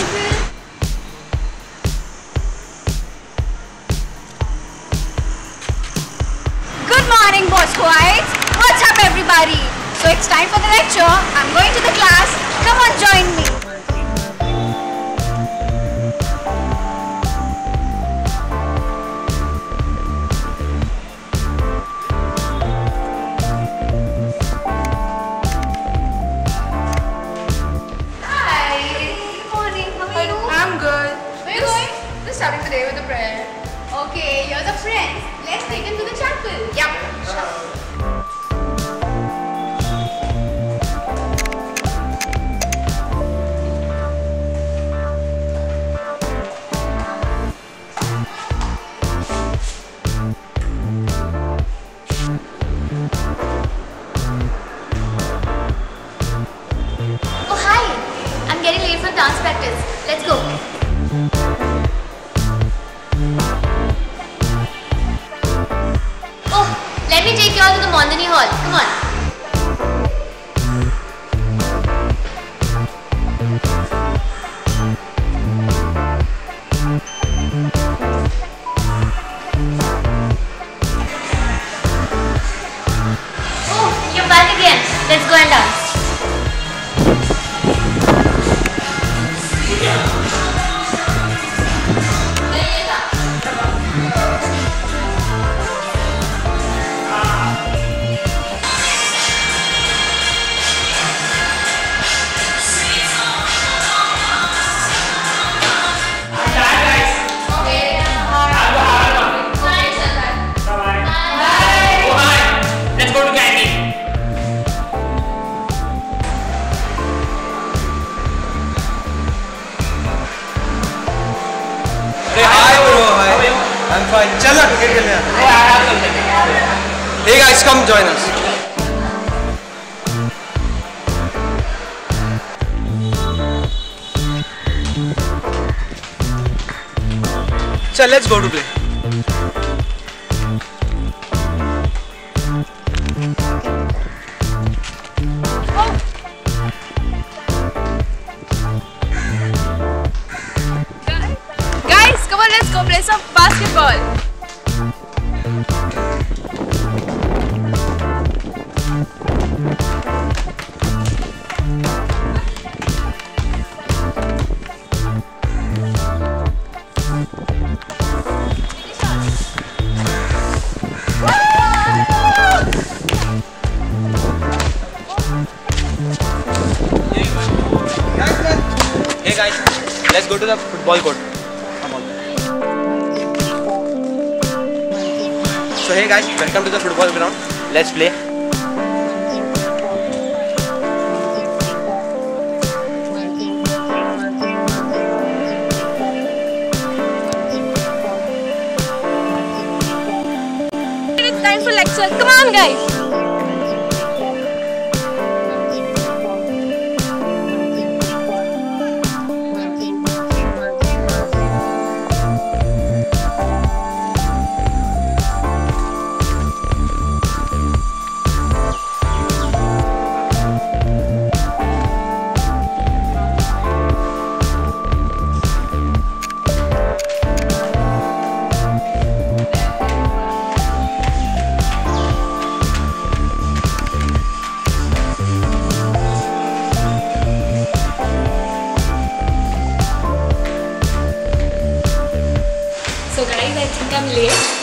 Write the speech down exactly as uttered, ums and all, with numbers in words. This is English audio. Good morning, boss choirs. What's up, everybody? So it's time for the lecture. I'm going to the class. Come on, join me. Starting the day with a prayer. Okay, you're the friends. Let's take them to the chapel. Yep. Oh, hi. I'm getting late for dance practice. Let's go. Let me take you all to the Mondini Hall. Come on. Oh, you're back again. Let's go and dance. I'm fine. Chalo, cricket खेलने आते हैं। हाँ, आप लोग खेलते हैं। Hey guys, come join us. Chal, let's go to play. Let's go play some basketball. Hey guys, let's go to the football court. So hey guys, welcome to the football ground. Let's play. It's time for lecture. Come on guys. So guys, I think I'm late.